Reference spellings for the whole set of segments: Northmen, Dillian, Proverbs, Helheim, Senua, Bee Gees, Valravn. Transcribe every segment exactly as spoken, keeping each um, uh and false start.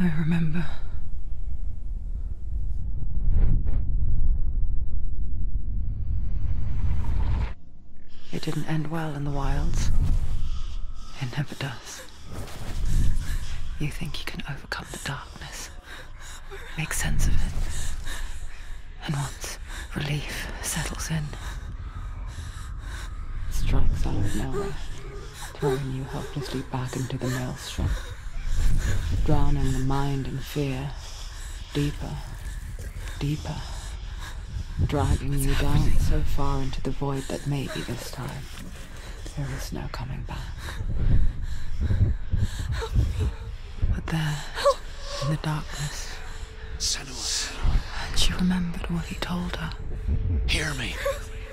I remember. It didn't end well in the wilds. It never does. You think you can overcome the darkness, make sense of it, and once relief settles in, it strikes out of nowhere, throwing you helplessly back into the maelstrom, drowning the mind in fear, deeper, deeper, dragging What's you happening? down so far into the void that maybe this time there is no coming back. Help me. But there, Help. in the darkness, Senua. And she remembered what he told her. Hear me.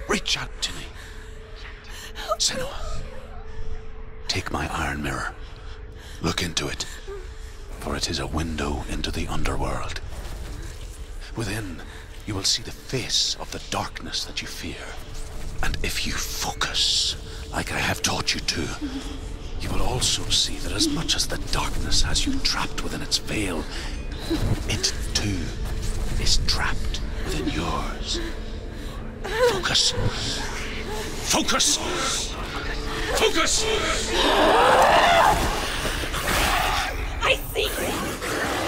Reach out to me. Help. Senua, take my iron mirror. Look into it, for it is a window into the underworld. Within, you will see the face of the darkness that you fear. And if you focus, like I have taught you to, you will also see that as much as the darkness has you trapped within its veil, it too is trapped within yours. Focus! Focus! Focus! I see you!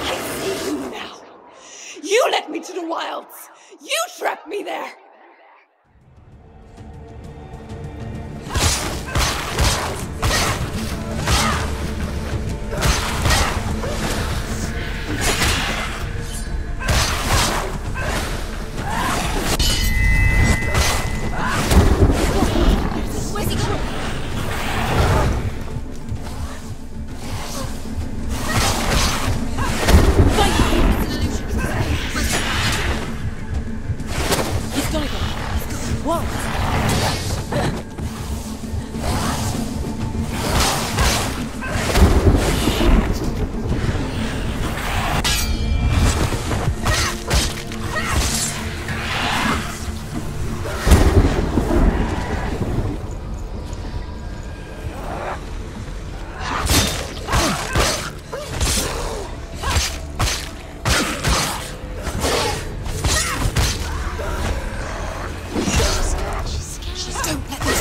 I see you now! You led me to the wilds! You trapped me there!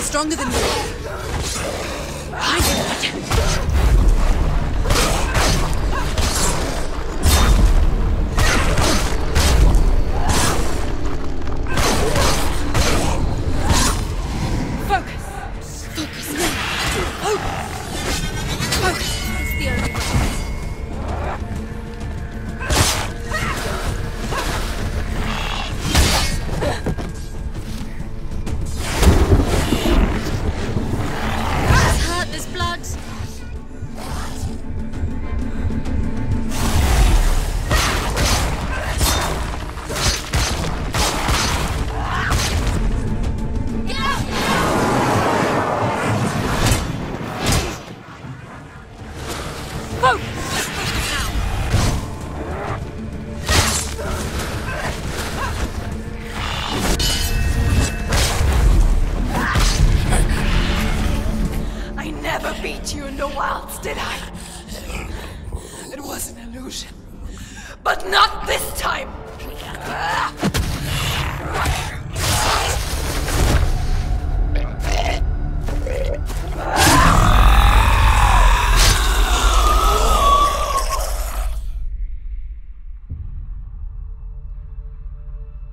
Stronger than you. I But not this time!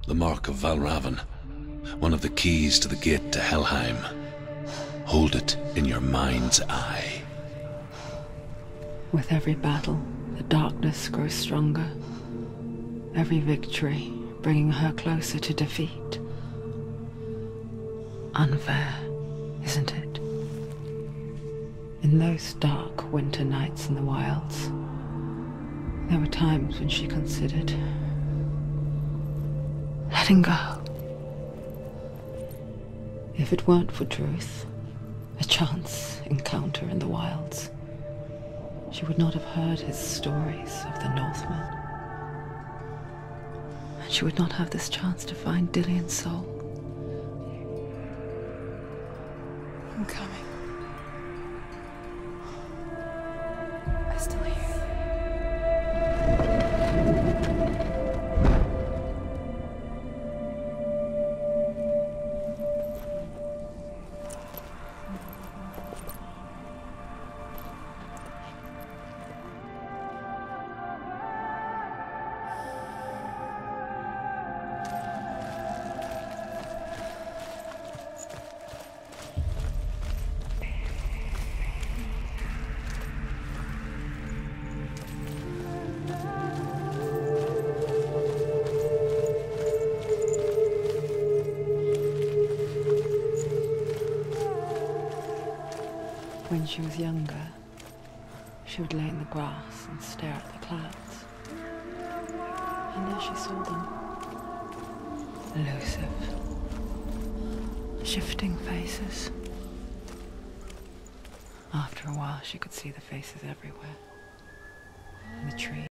The mark of Valravn, one of the keys to the gate to Helheim. Hold it in your mind's eye. With every battle, the darkness grows stronger. Every victory, bringing her closer to defeat. Unfair, isn't it? In those dark winter nights in the wilds, there were times when she considered letting go. If it weren't for truth, a chance encounter in the wilds, she would not have heard his stories of the Northmen. And she would not have this chance to find Dillian's soul. I'm coming. I still hear . When she was younger, she would lay in the grass and stare at the clouds. And there she saw them. Elusive. Shifting faces. After a while, she could see the faces everywhere. In the trees.